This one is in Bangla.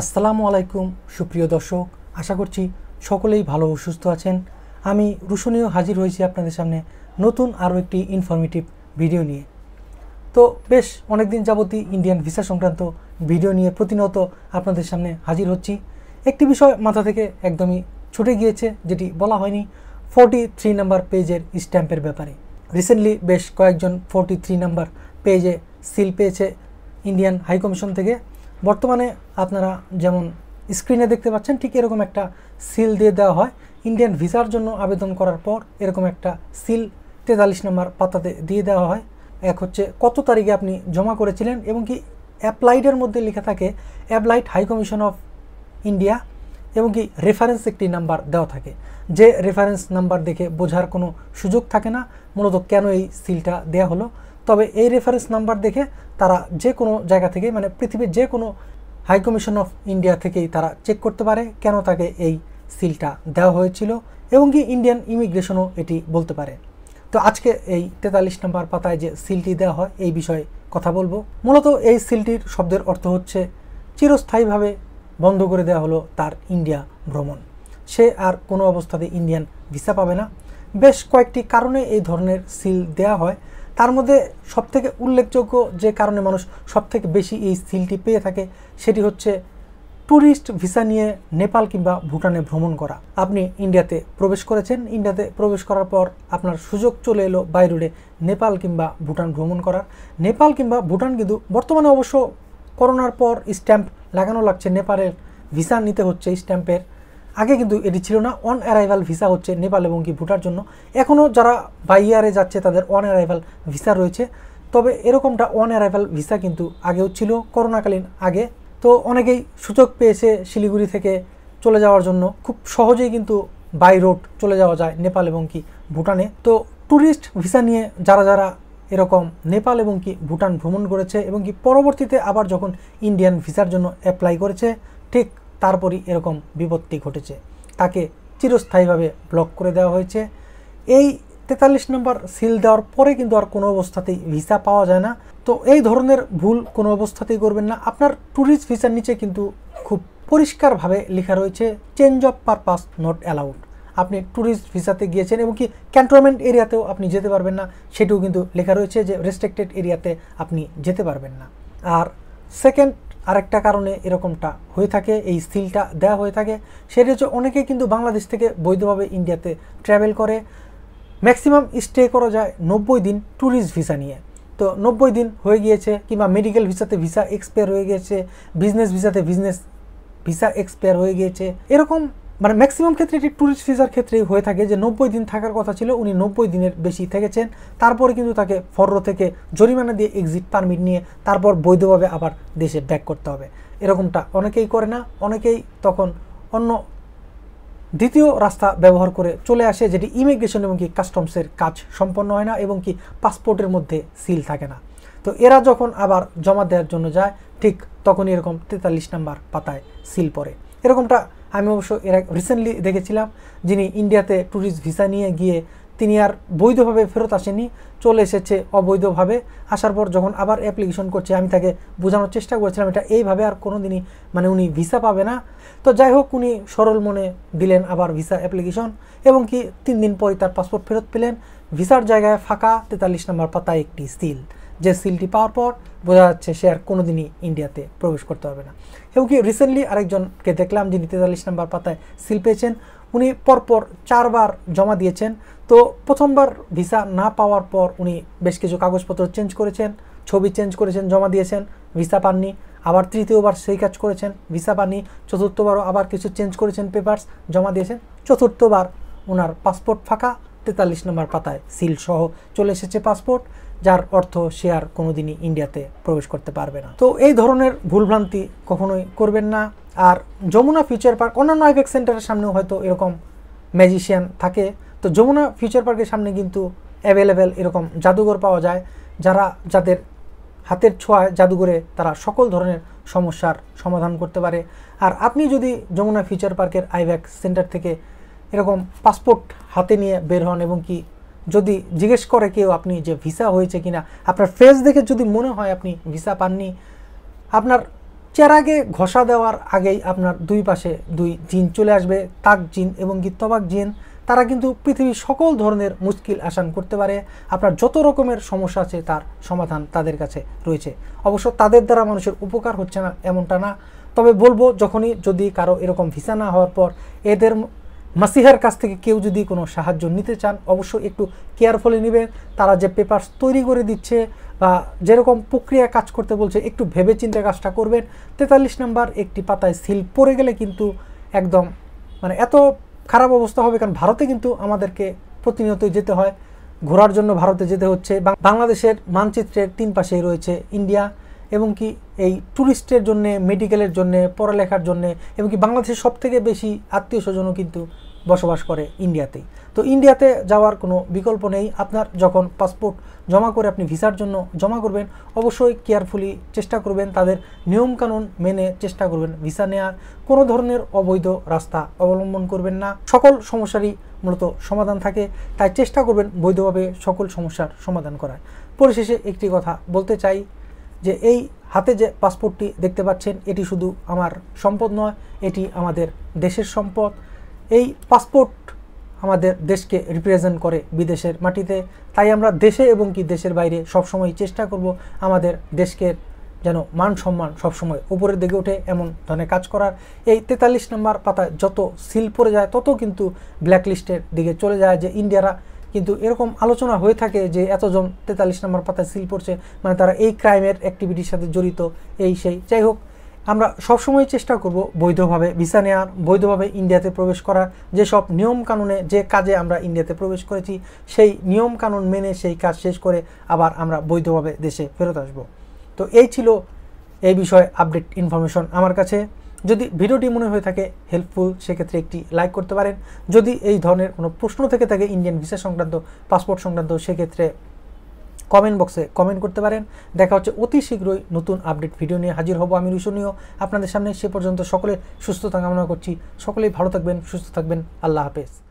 আসসালামু আলাইকুম সুপ্রিয় দর্শক, আশা করছি সকলেই ভালো ও সুস্থ আছেন। আমি রুশো নিও হাজির হয়েছি আপনাদের সামনে নতুন আরও একটি ইনফরমেটিভ ভিডিও নিয়ে। তো বেশ অনেকদিন যাবতই ইন্ডিয়ান ভিসা সংক্রান্ত ভিডিও নিয়ে প্রতিনিয়ত আপনাদের সামনে হাজির হচ্ছি। একটি বিষয় মাথা থেকে একদমই ছুটে গিয়েছে, যেটি বলা হয়নি, 43 নাম্বার পেজের স্ট্যাম্পের ব্যাপারে। রিসেন্টলি বেশ কয়েকজন 43 নাম্বার পেজে সিল পেয়েছে ইন্ডিয়ান হাইকমিশন থেকে। বর্তমানে আপনারা যেমন স্ক্রিনে দেখতে পাচ্ছেন, ঠিক এরকম একটা সিল দিয়ে দেওয়া হয়। ইন্ডিয়ান ভিসার জন্য আবেদন করার পর এরকম একটা সিল 43 নম্বর পাতাতে দিয়ে দেওয়া হয়। এক হচ্ছে কত তারিখে আপনি জমা করেছিলেন, এবং কি অ্যাপ্লাইডের মধ্যে লেখা থাকে অ্যাপ্লাইড হাইকমিশন অফ ইন্ডিয়া, এবং কি রেফারেন্স একটি নাম্বার দেওয়া থাকে, যে রেফারেন্স নাম্বার দেখে বোঝার কোনো সুযোগ থাকে না মূলত কেন এই সিলটা দেওয়া হলো। তবে এই রেফারেন্স নাম্বার দেখে তারা যে কোনো জায়গা থেকে, মানে পৃথিবীর যে কোনো হাইকমিশন অফ ইন্ডিয়া থেকেই তারা চেক করতে পারে কেন তাকে এই সিলটা দেওয়া হয়েছিল, এবং কি ইন্ডিয়ান ইমিগ্রেশনও এটি বলতে পারে। তো আজকে এই 43 নম্বর পাতায় যে সিলটি দেওয়া হয় এই বিষয়ে কথা বলবো। মূলত এই সিলটির শব্দের অর্থ হচ্ছে চিরস্থায়ীভাবে বন্ধ করে দেওয়া হলো তার ইন্ডিয়া ভ্রমণ। সে আর কোনো অবস্থাতে ইন্ডিয়ান ভিসা পাবে না। বেশ কয়েকটি কারণে এই ধরনের সিল দেওয়া হয়। তার মধ্যে সবথেকে উল্লেখযোগ্য যে কারণে মানুষ সবথেকে বেশি এই সিলটি পেয়ে থাকে সেটি হচ্ছে ট্যুরিস্ট ভিসা নিয়ে নেপাল কিংবা ভুটানে ভ্রমণ করা। আপনি ইন্ডিয়াতে প্রবেশ করেছেন, ইন্ডিয়াতে প্রবেশ করার পর আপনার সুযোগ চলে এলো বাইরে নেপাল কিংবা ভুটান ভ্রমণ করার। নেপাল কিংবা ভুটান কিন্তু বর্তমানে অবশ্য করোনার পর স্ট্যাম্প লাগানো লাগছে, নেপালের ভিসা নিতে হচ্ছে স্ট্যাম্পের। আগে কিন্তু এটি ছিল না, অন অ্যারাইভাল ভিসা হচ্ছে নেপাল এবং কি ভুটার জন্য। এখনও যারা বাইরে যাচ্ছে তাদের অন অ্যারাইভাল ভিসা রয়েছে, তবে এরকমটা অন অ্যারাইভাল ভিসা কিন্তু আগেও ছিল করোনাকালীন আগে। তো অনেকেই সুযোগ পেয়েছে শিলিগুড়ি থেকে চলে যাওয়ার জন্য, খুব সহজেই কিন্তু বাই রোড চলে যাওয়া যায় নেপাল এবং কি ভুটানে। তো ট্যুরিস্ট ভিসা নিয়ে যারা যারা এরকম নেপাল এবং কি ভুটান ভ্রমণ করেছে, এবং কি পরবর্তীতে আবার যখন ইন্ডিয়ান ভিসার জন্য অ্যাপ্লাই করেছে ঠিক তারপরই এরকম বিপত্তি ঘটেছে, তাকে চিরস্থায়ীভাবে ব্লক করে দেওয়া হয়েছে। এই 43 নম্বর সিল দেওয়ার পরে কিন্তু আর কোনো অবস্থাতেই ভিসা পাওয়া যায় না। তো এই ধরনের ভুল কোনো অবস্থাতেই করবেন না। আপনার ট্যুরিস্ট ভিসার নিচে কিন্তু খুব পরিষ্কারভাবে লেখা রয়েছে change of purpose not allowed. আপনি ট্যুরিস্ট ভিসাতে গিয়েছেন এবং কি ক্যান্টনমেন্ট এরিয়াতেও আপনি যেতে পারবেন না, সেটিও কিন্তু লেখা রয়েছে যে রেস্ট্রিক্টেড এরিয়াতে আপনি যেতে পারবেন না। আর সেকেন্ড আরেকটা কারণে এরকমটা হয়ে থাকে, এই সিলটা দেওয়া হয়ে থাকে, সেটি হচ্ছে অনেকেই কিন্তু বাংলাদেশ থেকে বৈধভাবে ইন্ডিয়াতে ট্রাভেল করে। ম্যাক্সিমাম স্টে করা যায় 90 দিন ট্যুরিস্ট ভিসা নিয়ে। তো 90 দিন হয়ে গিয়েছে, কিংবা মেডিকেল ভিসাতে ভিসা এক্সপায়ার হয়ে গিয়েছে, বিজনেস ভিসাতে ভিসা এক্সপায়ার হয়ে গিয়েছে, এরকম মানে ম্যাক্সিমাম ক্ষেত্রে এটি ট্যুরিস্ট ভিসার ক্ষেত্রেই হয়ে থাকে, যে 90 দিন থাকার কথা ছিল, উনি 90 দিনের বেশি থেকেছেন। তারপরে কিন্তু তাকে ফররো থেকে জরিমানা দিয়ে এক্সিট পারমিট নিয়ে তারপর বৈধভাবে আবার দেশে ব্যাক করতে হবে। এরকমটা অনেকেই করে না, অনেকেই তখন অন্য দ্বিতীয় রাস্তা ব্যবহার করে চলে আসে, যেটি ইমিগ্রেশন এবং কি কাস্টমসের কাজ সম্পন্ন হয় না, এবং কি পাসপোর্টের মধ্যে সিল থাকে না। তো এরা যখন আবার জমা দেওয়ার জন্য যায় ঠিক তখনই এরকম 43 নাম্বার পাতায় সিল পড়ে। এরকমটা আমি অবশ্য এরা রিসেন্টলি দেখেছিলাম, যিনি ইন্ডিয়াতে ট্যুরিস্ট ভিসা নিয়ে গিয়ে তিনি আর বৈধভাবে ফেরত আসেনি, চলে এসেছে অবৈধভাবে। আসার পর যখন আবার অ্যাপ্লিকেশন করছে, আমি তাকে বোঝানোর চেষ্টা করেছিলাম এটা এইভাবে আর কোনো দিনই মানে উনি ভিসা পাবে না। তো যাই হোক, উনি সরল মনে দিলেন আবার ভিসা অ্যাপ্লিকেশন, এবং কি 3 দিন পরই তার পাসপোর্ট ফেরত পেলেন। ভিসার জায়গায় ফাঁকা 43 নম্বর পাতায় একটি সিল, যে সিলটি পাওয়ার পর বোঝা যাচ্ছে সে আর কোনো দিনই ইন্ডিয়াতে প্রবেশ করতে পারবে না। এবং কি রিসেন্টলি আরেকজনকে দেখলাম যিনি 43 নম্বর পাতায় সিল পেয়েছেন, উনি পরপর 4বার জমা দিয়েছেন। তো প্রথমবার ভিসা না পাওয়ার পর উনি বেশ কিছু কাগজপত্র চেঞ্জ করেছেন, ছবি চেঞ্জ করেছেন, জমা দিয়েছেন, ভিসা পাননি। আবার তৃতীয়বার সেই কাজ করেছেন, ভিসা পাননি। চতুর্থবারও আবার কিছু চেঞ্জ করেছেন, পেপারস জমা দিয়েছেন। চতুর্থবার ওনার পাসপোর্ট ফাঁকা, 43 নম্বর পাতায় সিল সহ চলে এসেছে পাসপোর্ট, যার অর্থ সে আর কোনোদিনই ইন্ডিয়াতে প্রবেশ করতে পারবে না। তো এই ধরনের ভুলভ্রান্তি কখনোই করবেন না। আর যমুনা ফিউচার পার্ক, অন্যান্য আইভেক্স সেন্টারের সামনেও হয়তো এরকম ম্যাজিশিয়ান থাকে। তো যমুনা ফিউচার পার্কের সামনে কিন্তু অ্যাভেলেবেল এরকম জাদুঘর পাওয়া যায়, যাদের হাতের ছোঁয়ায় জাদুঘরে তারা সকল ধরনের সমস্যার সমাধান করতে পারে। আর আপনি যদি যমুনা ফিউচার পার্কের আইভেক্স সেন্টার থেকে এরকম পাসপোর্ট হাতে নিয়ে বের হন, এবং কি যদি জিজ্ঞেস করে কেউ আপনি যে ভিসা হয়েছে কিনা, আপনার ফেস দেখে যদি মনে হয় আপনি ভিসা পাননি, আপনার চেরাগে ঘষা দেওয়ার আগেই আপনার দুই পাশে দুই জিন চলে আসবে, তাক জিন এবং গিত্তবাক জিন। তারা কিন্তু পৃথিবীর সকল ধরনের মুশকিল আসান করতে পারে। আপনার যত রকমের সমস্যা আছে তার সমাধান তাদের কাছে রয়েছে। অবশ্য তাদের দ্বারা মানুষের উপকার হচ্ছে না এমনটা না, তবে বলবো যখনই যদি কারো এরকম ভিসা না হওয়ার পর এদের মাসিহার কাছ থেকে কেউ যদি কোনো সাহায্য নিতে চান অবশ্যই একটু কেয়ারফুলি নেবেন। তারা যে পেপারস তৈরি করে দিচ্ছে বা যেরকম প্রক্রিয়া কাজ করতে বলছে একটু ভেবে চিন্তে কাজটা করবেন। 43 নম্বর একটি পাতায় সিল পড়ে গেলে কিন্তু একদম মানে এত খারাপ অবস্থা হবে, কারণ ভারতে কিন্তু আমাদেরকে প্রতিনিয়তই যেতে হয়, ঘোরার জন্য ভারতে যেতে হচ্ছে। বাংলাদেশের মানচিত্রের 3 পাশেই রয়েছে ইন্ডিয়া, এবং কি এই ট্যুরিস্টের জন্যে, মেডিকেলের জন্যে, পড়ালেখার জন্যে, এবং কি বাংলাদেশের সবথেকে বেশি আত্মীয় স্বজনও কিন্তু বসবাস করে ইন্ডিয়াতেই। তো ইন্ডিয়াতে যাওয়ার কোনো বিকল্প নেই। আপনার যখন পাসপোর্ট জমা করে আপনি ভিসার জন্য জমা করবেন অবশ্যই কেয়ারফুলি চেষ্টা করবেন, তাদের নিয়মকানুন মেনে চেষ্টা করবেন ভিসা নেওয়ার। কোনো ধরনের অবৈধ রাস্তা অবলম্বন করবেন না, সকল সমস্যারই মূলত সমাধান থাকে, তাই চেষ্টা করবেন বৈধভাবে সকল সমস্যার সমাধান করার। পরিশেষে একটি কথা বলতে চাই যে এই হাতে যে পাসপোর্টটি দেখতে পাচ্ছেন এটি শুধু আমার সম্পদ নয়, এটি আমাদের দেশের সম্পদ। এই পাসপোর্ট আমাদের দেশকে রিপ্রেজেন্ট করে বিদেশের মাটিতে, তাই আমরা দেশে এবং কি দেশের বাইরে সবসময় চেষ্টা করব আমাদের দেশকে যেন মান সম্মান সবসময় উপরের দিকে ওঠে এমন ধরনে কাজ করার। এই 43 নম্বর পাতায় যত সিল পড়ে যায় তত কিন্তু ব্ল্যাকলিস্টের দিকে চলে যায়, যে ইন্ডিয়ারা কিন্তু এরকম আলোচনা হয়ে থাকে যে এতজন 43 নম্বর পাতায় সিল পড়ছে, মানে তারা এই ক্রাইমের অ্যাক্টিভিটির সাথে জড়িত, এই সেই। যাই হোক, আমরা সবসময় চেষ্টা করব বৈধভাবে ভিসা নেওয়ার, বৈধভাবে ইন্ডিয়াতে প্রবেশ করার। যেসব নিয়মকানুনে যে কাজে আমরা ইন্ডিয়াতে প্রবেশ করেছি সেই নিয়মকানুন মেনে সেই কাজ শেষ করে আবার আমরা বৈধভাবে দেশে ফেরত আসব। তো এই ছিল এই বিষয়ে আপডেট ইনফরমেশন আমার কাছে। যদি ভিডিওটি মনে হয়ে থাকে হেল্পফুল সেক্ষেত্রে একটি লাইক করতে পারেন। যদি এই ধরনের কোনো প্রশ্ন থেকে থাকে ইন্ডিয়ান ভিসা সংক্রান্ত, পাসপোর্ট সংক্রান্ত, সেক্ষেত্রে কমেন্ট বক্সে কমেন্ট করতে পারেন। দেখা হচ্ছে অতি শীঘ্রই নতুন আপডেট ভিডিও নিয়ে হাজির হব আমি রুশো নিও আপনাদের সামনে। সে পর্যন্ত সকলে সুস্থতা কামনা করছি, সকলেই ভালো থাকবেন, সুস্থ থাকবেন। আল্লাহ হাফেজ।